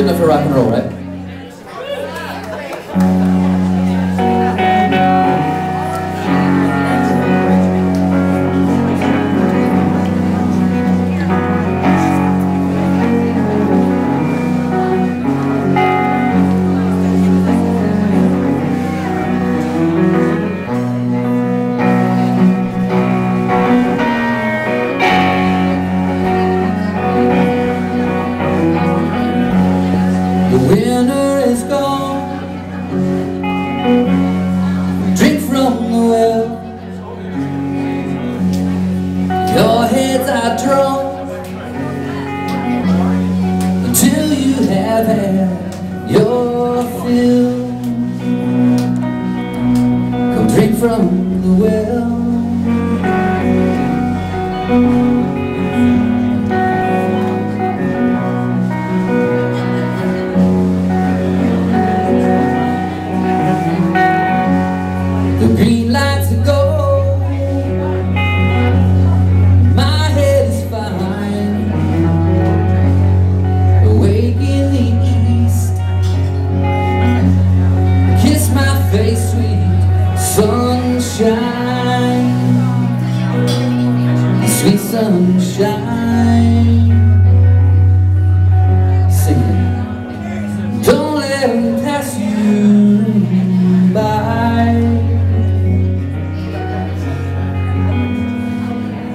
good enough for rock and roll, right? From the well, the green lights are gold, my head is fine, awake in the east, kiss my face sweet sunshine, sweet sunshine, singing, don't let him pass you by,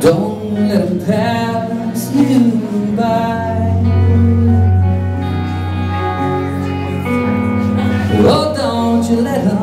don't let him pass you by, oh don't you let him.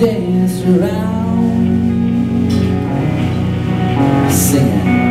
Dance around, singing.